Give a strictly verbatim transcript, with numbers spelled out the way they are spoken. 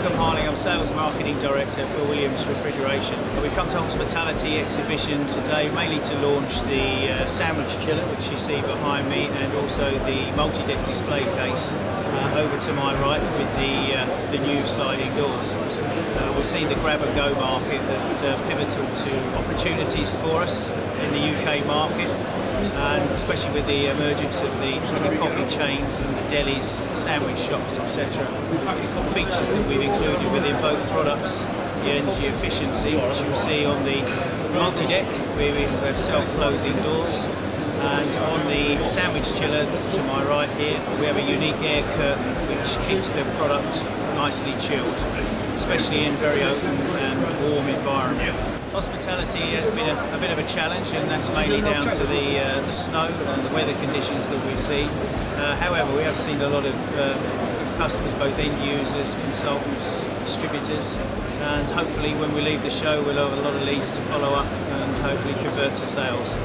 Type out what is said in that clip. Malcolm Harling, I'm Sales Marketing Director for Williams Refrigeration. We've come to Hospitality exhibition today mainly to launch the uh, sandwich chiller, which you see behind me, and also the multi-deck display case uh, over to my right with the, uh, the new sliding doors. Uh, we've seen the grab-and-go market that's uh, pivotal to opportunities for us in the U K market, and especially with the emergence of the coffee chains and the delis, sandwich shops, et cetera. Features that we've included within both products, the energy efficiency, which you'll see on the multi-deck, where we have self-closing doors, and on the sandwich chiller to my right here, we have a unique air curtain which keeps the product nicely chilled, especially in very open and warm environments. Hospitality has been a, a bit of a challenge, and that's mainly down to the, uh, the snow and the weather conditions that we see. Uh, however, we have seen a lot of uh, customers, both end users, consultants, distributors, and hopefully when we leave the show we'll have a lot of leads to follow up and hopefully convert to sales.